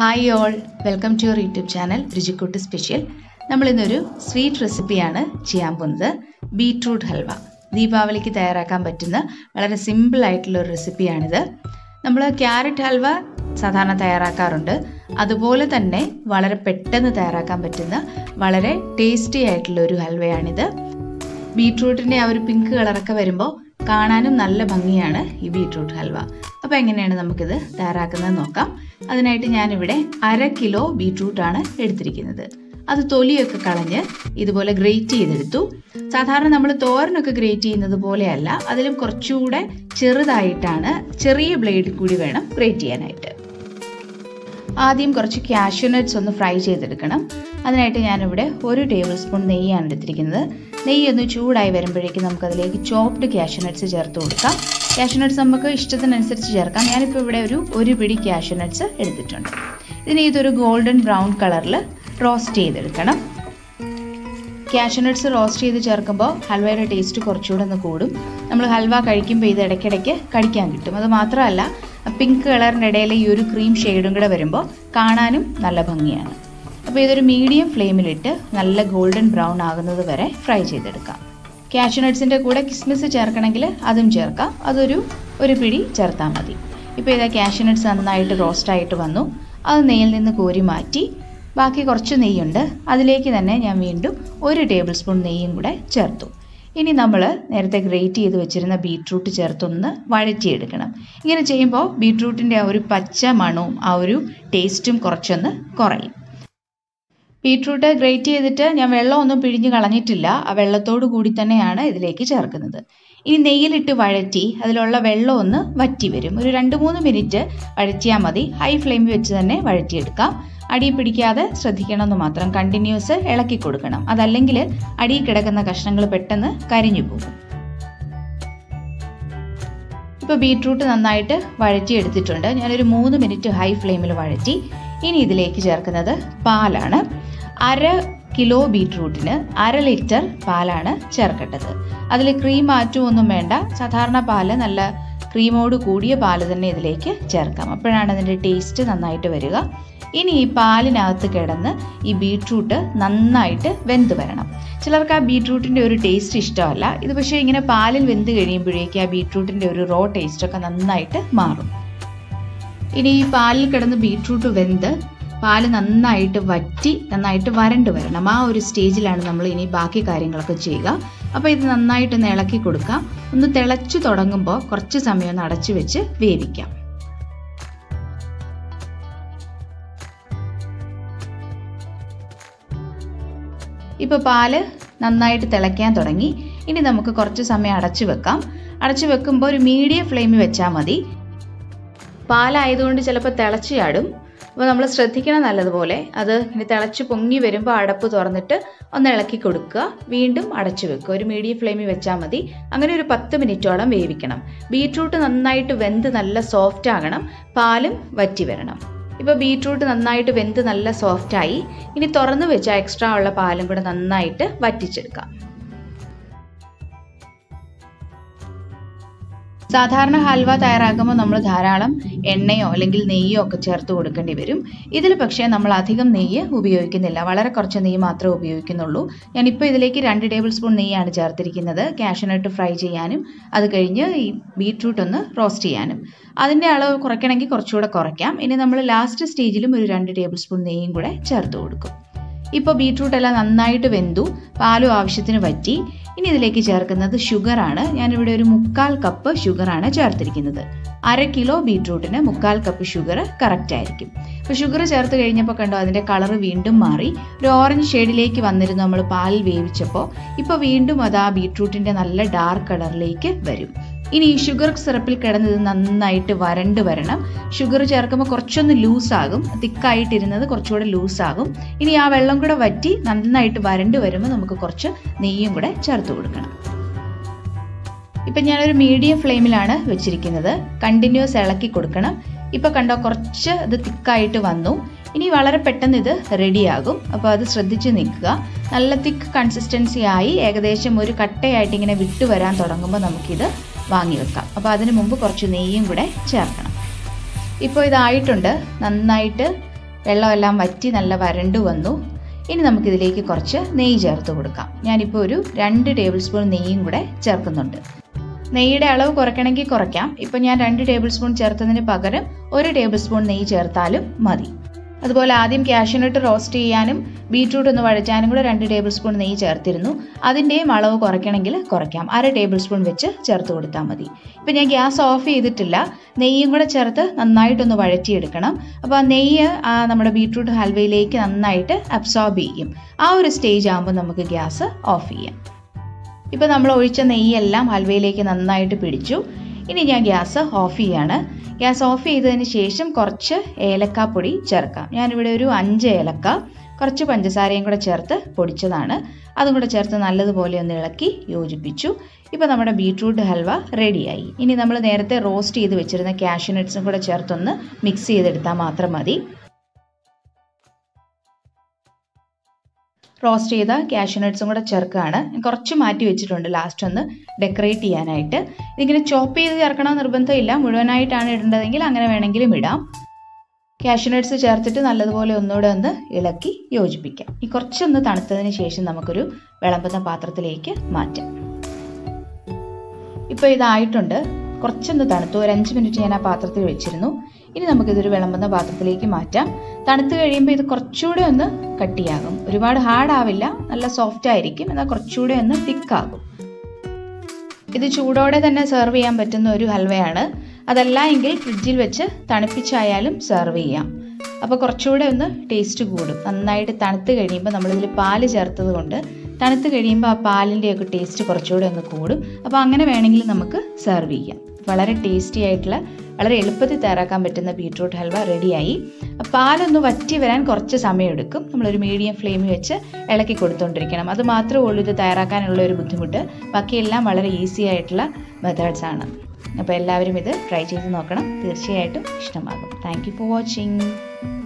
Hi all, welcome to your YouTube channel Ruchi Koottu special. We have a sweet recipe beetroot halwa. Deepavalikku thayyarakan pattunna valare simple aayittulla oru recipe aanidhu. Nammal carrot halwa sadharana thayyarakarundu. Adupole thanne valare pettennu thayyarakan pattunna valare tasty aayittulla oru halwa aanidhu. Beetrootine aa oru pink color okke varumbo കാണാനും നല്ല ഭംഗിയാണ് ഈ beetroot halwa. അപ്പോൾ എങ്ങനെയാണ് നമുക്ക് ഇത് തയ്യാറാക്കുന്നത് നോക്കാം. അതിനായിട്ട് ഞാൻ ഇവിടെ 1/2 കിലോ ബീറ്റ്റൂട്ട് ആണ് എടുത്തിരിക്കുന്നത്. അത് തൊലിയൊക്കെ കളഞ്ഞ് ഇതുപോലെ ഗ്രേറ്റ് ചെയ്തെടുത്തു. സാധാരണ നമ്മൾ തോരനൊക്കെ ഗ്രേറ്റ് ചെയ്യുന്നത് പോലെയല്ല, അതിലും കുറച്ചുകൂടി ചെറുതായിട്ടാണ്, ചെറിയ ബ്ലേഡ് കൂടി വേണം ഗ്രേറ്റ് ചെയ്യാനായിട്ട്. ആദ്യം കുറച്ച് കാഷ്യൂ നട്ട്സ് ഒന്ന് ഫ്രൈ ചെയ്തെടുക്കണം. അതിനായിട്ട് ഞാൻ ഇവിടെ 1 ടേബിൾ സ്പൂൺ നെയ്യാണ് എടുത്തിരിക്കുന്നത്. നെയ്യ് ഒന്ന് ചൂടായി വരുമ്പോഴേക്കും നമുക്ക് അതിലേക്ക് ചോപ്ഡ് കാഷ്യൂ നട്ട്സ് ചേർത്ത് കൊടുക്കാം. കാഷ്യൂ നട്ട്സ് നമുക്ക് ഇഷ്ടത്തിനനുസരിച്ച് ചേർക്കാം. ഞാനിപ്പോൾ ഇവിടെ ഒരു പിടി കാഷ്യൂ നട്ട്സ് എടുത്തിട്ടുണ്ട്. ഇതിനെ ഇതൊരു ഗോൾഡൻ ബ്രൗൺ കളറിൽ റോസ്റ്റ് ചെയ്തെടുക്കണം. കാഷ്യൂ നട്ട്സ് റോസ്റ്റ് ചെയ്ത് ചേർക്കുമ്പോൾ ഹൽവയുടെ ടേസ്റ്റ് കുറച്ചുകൂടെ ഒന്ന് കൂടും. നമ്മൾ ഹൽവ കഴിക്കുമ്പോൾ ഇത് ഇടയ്ക്കിടയ്ക്ക് കടിക്കാൻ കിട്ടും. അത് മാത്രമല്ല പിങ്ക് കളറിൻ്റെ ഇടയിൽ ഈ ഒരു ക്രീം ഷെയ്ഡും കൂടെ വരുമ്പോൾ കാണാനും നല്ല ഭംഗിയാണ്. അപ്പോൾ ഇതൊരു മീഡിയം ഫ്ലെയിമിലിട്ട് നല്ല ഗോൾഡൻ ബ്രൗൺ ആകുന്നത് വരെ ഫ്രൈ ചെയ്തെടുക്കാം. കാഷ്യൂ നട്ട്സിൻ്റെ കൂടെ കിസ്മിസ് ചേർക്കണമെങ്കിൽ അതും ചേർക്കാം. അതൊരു പിടി ചേർത്താൽ മതി. ഇപ്പോൾ ഇതാ കാഷ്യൂ നട്ട്സ് നന്നായിട്ട് റോസ്റ്റായിട്ട് വന്നു. അത് നെയ്യിൽ നിന്ന് കോരി മാറ്റി ബാക്കി കുറച്ച് നെയ്യുണ്ട്. അതിലേക്ക് തന്നെ ഞാൻ വീണ്ടും 1 ടേബിൾ സ്പൂൺ നെയ്യും കൂടെ ചേർത്തു. ഇനി നമ്മൾ നേരത്തെ ഗ്രേറ്റ് ചെയ്ത് വെച്ചിരുന്ന ബീറ്റ്റൂട്ട് ചേർത്തൊന്ന് വഴറ്റിയെടുക്കണം. ഇങ്ങനെ ചെയ്യുമ്പോൾ ബീറ്റ്റൂട്ടിൻ്റെ ആ ഒരു പച്ച മണവും ആ ഒരു ടേസ്റ്റും കുറച്ചൊന്ന് കുറയും. ബീറ്റ്റൂട്ട് ഗ്രേറ്റ് ചെയ്തിട്ട് ഞാൻ വെള്ളമൊന്നും പിഴിഞ്ഞ് കളഞ്ഞിട്ടില്ല. ആ വെള്ളത്തോടു കൂടി തന്നെയാണ് ഇതിലേക്ക് ചേർക്കുന്നത്. ഇനി നെയ്യിലിട്ട് വഴറ്റി അതിലുള്ള വെള്ളം ഒന്ന് വറ്റി വരും. ഒരു 2-3 മിനിറ്റ് വഴറ്റിയാൽ മതി. ഹൈ ഫ്ലെയിമിൽ വെച്ച് തന്നെ വഴറ്റിയെടുക്കാം. അടി പിടിക്കാതെ ശ്രദ്ധിക്കണമെന്ന് മാത്രം. കണ്ടിന്യൂസ് ഇളക്കി കൊടുക്കണം. അതല്ലെങ്കിൽ അടി കിടക്കുന്ന കഷ്ണങ്ങൾ പെട്ടെന്ന് കരിഞ്ഞു പോകും. ഇപ്പോൾ ബീറ്റ്റൂട്ട് നന്നായിട്ട് വഴറ്റിയെടുത്തിട്ടുണ്ട്. ഞാനൊരു 3 മിനിറ്റ് ഹൈ ഫ്ലെയിമിൽ വഴറ്റി. ഇനി ഇതിലേക്ക് ചേർക്കുന്നത് പാലാണ്. 1/2 കിലോ ബീറ്റ്റൂട്ടിന് 1/2 ലിറ്റർ പാലാണ് ചേർക്കേണ്ടത്. അതിൽ ക്രീം മാറ്റുമൊന്നും വേണ്ട. സാധാരണ പാല് നല്ല ക്രീമോട് കൂടിയ പാല് തന്നെ ഇതിലേക്ക് ചേർക്കാം. അപ്പോഴാണ് അതിൻ്റെ ടേസ്റ്റ് നന്നായിട്ട് വരിക. ഇനി ഈ പാലിനകത്ത് കിടന്ന് ഈ ബീറ്റ്റൂട്ട് നന്നായിട്ട് വെന്ത് വരണം. ചിലർക്ക് ആ ബീറ്റ്റൂട്ടിൻ്റെ ഒരു ടേസ്റ്റ് ഇഷ്ടമല്ല. ഇത് പക്ഷേ ഇങ്ങനെ പാലിൽ വെന്ത് കഴിയുമ്പോഴേക്കും ആ ബീറ്റ്റൂട്ടിൻ്റെ ഒരു റോ ടേസ്റ്റൊക്കെ നന്നായിട്ട് മാറും. ഇനി ഈ പാലിൽ കിടന്ന് ബീറ്റ്റൂട്ട് വെന്ത് പാല് നന്നായിട്ട് വറ്റി നന്നായിട്ട് വരണ്ടു വരണം. ആ ഒരു സ്റ്റേജിലാണ് നമ്മൾ ഇനി ബാക്കി കാര്യങ്ങളൊക്കെ ചെയ്യുക. അപ്പോൾ ഇത് നന്നായിട്ടൊന്ന് ഇളക്കി കൊടുക്കാം. ഒന്ന് തിളച്ചു തുടങ്ങുമ്പോൾ കുറച്ച് സമയം ഒന്ന് അടച്ചു വെച്ച് വേവിക്കാം. ഇപ്പോൾ പാല് നന്നായിട്ട് തിളയ്ക്കാൻ തുടങ്ങി. ഇനി നമുക്ക് കുറച്ച് സമയം അടച്ചു വെക്കാം. അടച്ചു വെക്കുമ്പോൾ ഒരു മീഡിയം ഫ്ലെയിമിൽ വെച്ചാൽ മതി. പാലായതുകൊണ്ട് ചിലപ്പോൾ തിളച്ചു ചാടും. അപ്പോൾ നമ്മൾ ശ്രദ്ധിക്കണം നല്ലതുപോലെ. അത് ഇനി തിളച്ച് പൊങ്ങി വരുമ്പോൾ അടപ്പ് തുറന്നിട്ട് ഒന്ന് ഇളക്കി കൊടുക്കുക. വീണ്ടും അടച്ചു വെക്കുക. ഒരു മീഡിയം ഫ്ലെയിമിൽ വെച്ചാൽ മതി. അങ്ങനെ ഒരു 10 മിനിറ്റോളം വേവിക്കണം. ബീറ്റ്റൂട്ട് നന്നായിട്ട് വെന്ത് നല്ല സോഫ്റ്റ് ആകണം. പാലും വറ്റി വരണം. ഇപ്പോൾ ബീറ്റ്റൂട്ട് നന്നായിട്ട് വെന്ത് നല്ല സോഫ്റ്റായി. ഇനി തുറന്ന് വെച്ച് എക്സ്ട്രാ ഉള്ള പാലും കൂടെ നന്നായിട്ട് വറ്റിച്ചെടുക്കാം. സാധാരണ ഹൽവ തയ്യാറാക്കുമ്പോൾ നമ്മൾ ധാരാളം എണ്ണയോ അല്ലെങ്കിൽ നെയ്യോ ഒക്കെ ചേർത്ത് കൊടുക്കേണ്ടി വരും. ഇതിൽ പക്ഷേ നമ്മൾ അധികം നെയ്യ് ഉപയോഗിക്കുന്നില്ല. വളരെ കുറച്ച് നെയ്യ് മാത്രമേ ഉപയോഗിക്കുന്നുള്ളൂ. ഞാനിപ്പോൾ ഇതിലേക്ക് 2 ടേബിൾ സ്പൂൺ നെയ്യാണ് ചേർത്തിരിക്കുന്നത്. കാഷ്യൂ നട്ട് ഫ്രൈ ചെയ്യാനും അത് കഴിഞ്ഞ് ഈ ബീറ്റ്റൂട്ട് ഒന്ന് റോസ്റ്റ് ചെയ്യാനും. അതിൻ്റെ അളവ് കുറയ്ക്കണമെങ്കിൽ കുറച്ചുകൂടെ കുറയ്ക്കാം. ഇനി നമ്മൾ ലാസ്റ്റ് സ്റ്റേജിലും ഒരു 2 ടേബിൾ സ്പൂൺ നെയ്യും കൂടെ ചേർത്ത് കൊടുക്കും. ഇപ്പോൾ ബീറ്റ്റൂട്ടെല്ലാം നന്നായിട്ട് വെന്തു. പാലും ആവശ്യത്തിന് വറ്റി. ഇനി ഇതിലേക്ക് ചേർക്കുന്നത് ഷുഗറാണ്. ഞാനിവിടെ ഒരു 1/4 കപ്പ് ഷുഗറാണ് ചേർത്തിരിക്കുന്നത്. 1/2 കിലോ ബീറ്റ്റൂട്ടിന് 1/4 കപ്പ് ഷുഗർ കറക്റ്റ് ആയിരിക്കും. അപ്പോൾ ഷുഗർ ചേർത്ത് കഴിഞ്ഞപ്പോൾ കണ്ടോ അതിൻ്റെ കളർ വീണ്ടും മാറി ഒരു ഓറഞ്ച് ഷെയ്ഡിലേക്ക് വന്നിരുന്നു. നമ്മൾ പാലിൽ വേവിച്ചപ്പോൾ ഇപ്പോൾ വീണ്ടും അത് ആ ബീറ്റ്റൂട്ടിൻ്റെ നല്ല ഡാർക്ക് കളറിലേക്ക് വരും. ഇനി ഈ ഷുഗർ സിറപ്പിൽ കിടന്നത് നന്നായിട്ട് വരണ്ട് വരണം. ഷുഗർ ചേർക്കുമ്പോൾ കുറച്ചൊന്ന് ലൂസാകും. തിക്കായിട്ടിരുന്നത് കുറച്ചുകൂടെ ലൂസാകും. ഇനി ആ വെള്ളം കൂടെ വറ്റി നന്നായിട്ട് വരണ്ട് വരുമ്പോൾ നമുക്ക് കുറച്ച് നെയ്യും കൂടെ ചേർത്ത് കൊടുക്കണം. ഇപ്പം ഞാനൊരു മീഡിയം ഫ്ലെയിമിലാണ് വെച്ചിരിക്കുന്നത്. കണ്ടിന്യൂസ് ഇളക്കി കൊടുക്കണം. ഇപ്പം കണ്ടോ കുറച്ച് ഇത് തിക്കായിട്ട് വന്നു. ഇനി വളരെ പെട്ടെന്ന് ഇത് റെഡിയാകും. അപ്പോൾ അത് ശ്രദ്ധിച്ച് നിൽക്കുക. നല്ല തിക്ക് കൺസിസ്റ്റൻസി ആയി ഏകദേശം ഒരു കട്ടയായിട്ട് ഇങ്ങനെ വിട്ടുവരാൻ തുടങ്ങുമ്പോൾ നമുക്കിത് വാങ്ങി വെക്കാം. അപ്പോൾ അതിന് മുമ്പ് കുറച്ച് നെയ്യും കൂടെ ചേർക്കണം. ഇപ്പോൾ ഇതായിട്ടുണ്ട്. നന്നായിട്ട് വെള്ളമെല്ലാം വറ്റി നല്ല വരണ്ടു വന്നു. ഇനി നമുക്ക് ഇതിലേക്ക് കുറച്ച് നെയ്യ് ചേർത്ത് കൊടുക്കാം. ഞാനിപ്പോൾ ഒരു 2 ടേബിൾ സ്പൂൺ നെയ്യും കൂടെ ചേർക്കുന്നുണ്ട്. നെയ്യുടെ അളവ് കുറയ്ക്കണമെങ്കിൽ കുറയ്ക്കാം. ഇപ്പോൾ ഞാൻ 2 ടേബിൾ സ്പൂൺ ചേർത്തതിന് പകരം 1 ടേബിൾ സ്പൂൺ നെയ്യ് ചേർത്താലും മതി. അതുപോലെ ആദ്യം കാഷ്യൂനട്ട് റോസ്റ്റ് ചെയ്യാനും ബീറ്റ്റൂട്ട് ഒന്ന് വഴറ്റാനും കൂടെ 2 ടേബിൾ സ്പൂൺ നെയ്യ് ചേർത്തിരുന്നു. അതിൻ്റെയും അളവ് കുറയ്ക്കണമെങ്കിൽ കുറയ്ക്കാം. 1/2 ടേബിൾ സ്പൂൺ വെച്ച് ചേർത്ത് കൊടുത്താൽ മതി. ഇപ്പം ഞാൻ ഗ്യാസ് ഓഫ് ചെയ്തിട്ടില്ല. നെയ്യും കൂടെ ചേർത്ത് നന്നായിട്ടൊന്ന് വഴറ്റിയെടുക്കണം. അപ്പോൾ ആ നെയ്യ് നമ്മുടെ ബീറ്റ്റൂട്ട് ഹൽവയിലേക്ക് നന്നായിട്ട് അബ്സോർബ് ചെയ്യും. ആ ഒരു സ്റ്റേജ് ആകുമ്പോൾ നമുക്ക് ഗ്യാസ് ഓഫ് ചെയ്യാം. ഇപ്പോൾ നമ്മൾ ഒഴിച്ച നെയ്യെല്ലാം ഹൽവയിലേക്ക് നന്നായിട്ട് പിടിച്ചു. ഇനി ഞാൻ ഗ്യാസ് ഓഫ് ചെയ്യാണ്. ഗ്യാസ് ഓഫ് ചെയ്തതിന് ശേഷം കുറച്ച് ഏലക്കാപ്പൊടി ചേർക്കാം. ഞാനിവിടെ ഒരു 5 ഏലക്ക കുറച്ച് പഞ്ചസാരയും കൂടെ ചേർത്ത് പൊടിച്ചതാണ്. അതും കൂടെ ചേർത്ത് നല്ലതുപോലെ ഒന്ന് ഇളക്കി യോജിപ്പിച്ചു. ഇപ്പോൾ നമ്മുടെ ബീറ്റ്റൂട്ട് ഹൽവ റെഡിയായി. ഇനി നമ്മൾ നേരത്തെ റോസ്റ്റ് ചെയ്ത് വെച്ചിരുന്ന കാഷ്യൂനട്ട്സും കൂടെ ചേർത്തൊന്ന് മിക്സ് ചെയ്തെടുത്താൽ മാത്രം മതി. റോസ്റ്റ് ചെയ്ത കാഷ്യൂനട്ട്സും കൂടെ ചേർക്കുകയാണ്. കുറച്ച് മാറ്റി വെച്ചിട്ടുണ്ട് ലാസ്റ്റ് ഒന്ന് ഡെക്കറേറ്റ് ചെയ്യാനായിട്ട്. ഇതിങ്ങനെ ചോപ്പ് ചെയ്ത് ചേർക്കണം നിർബന്ധമില്ല. മുഴുവനായിട്ടാണ് ഇടേണ്ടതെങ്കിൽ അങ്ങനെ വേണമെങ്കിലും ഇടാം. കാഷ്യൂനട്ട്സ് ചേർത്തിട്ട് നല്ലതുപോലെ ഒന്നുകൂടെ ഒന്ന് ഇളക്കി യോജിപ്പിക്കാം. ഈ കുറച്ചൊന്ന് തണുത്തതിന് ശേഷം നമുക്കൊരു വിളമ്പുന്ന പാത്രത്തിലേക്ക് മാറ്റാം. ഇപ്പോൾ ഇതായിട്ടുണ്ട്. കുറച്ചൊന്ന് തണുത്തു. ഒരു 5 മിനിറ്റ് ഞാൻ ആ പാത്രത്തിൽ വെച്ചിരുന്നു. ഇനി നമുക്കിതൊരു വിളമ്പുന്ന പാത്രത്തിലേക്ക് മാറ്റാം. തണുത്ത് കഴിയുമ്പോൾ ഇത് കുറച്ചുകൂടെ ഒന്ന് കട്ടിയാകും. ഒരുപാട് ഹാർഡ് ആവില്ല, നല്ല സോഫ്റ്റ് ആയിരിക്കും. എന്നാൽ കുറച്ചുകൂടെ ഒന്ന് തിക്കാകും. ഇത് ചൂടോടെ തന്നെ സെർവ് ചെയ്യാൻ പറ്റുന്ന ഒരു ഹൽവയാണ്. അതല്ല എങ്കിൽ ഫ്രിഡ്ജിൽ വെച്ച് തണുപ്പിച്ചായാലും സെർവ് ചെയ്യാം. അപ്പോൾ കുറച്ചുകൂടെ ഒന്ന് ടേസ്റ്റ് കൂടും. നന്നായിട്ട് തണുത്ത് കഴിയുമ്പോൾ നമ്മളിതിൽ പാല് ചേർത്തത് കൊണ്ട് തണുത്ത് കഴിയുമ്പോൾ ആ പാലിൻ്റെയൊക്കെ ടേസ്റ്റ് കുറച്ചുകൂടെ ഒന്ന് കൂടും. അപ്പോൾ അങ്ങനെ വേണമെങ്കിൽ നമുക്ക് സെർവ് ചെയ്യാം. വളരെ ടേസ്റ്റി ആയിട്ടുള്ള വളരെ എളുപ്പത്തിൽ തയ്യാറാക്കാൻ പറ്റുന്ന ബീറ്റ്റൂട്ട് ഹൽവ റെഡിയായി. പാലൊന്ന് വറ്റി വരാൻ കുറച്ച് സമയമെടുക്കും. നമ്മളൊരു മീഡിയം ഫ്ലെയിമിൽ വെച്ച് ഇളക്കി കൊടുത്തുകൊണ്ടിരിക്കണം. അത് മാത്രമേ ഉള്ളൂ ഇത് തയ്യാറാക്കാനുള്ള ഒരു ബുദ്ധിമുട്ട്. ബാക്കിയെല്ലാം വളരെ ഈസി ആയിട്ടുള്ള മെത്തേഡ്സാണ്. അപ്പോൾ എല്ലാവരും ഇത് ട്രൈ ചെയ്ത് നോക്കണം. തീർച്ചയായിട്ടും ഇഷ്ടമാകും. Thank you for watching.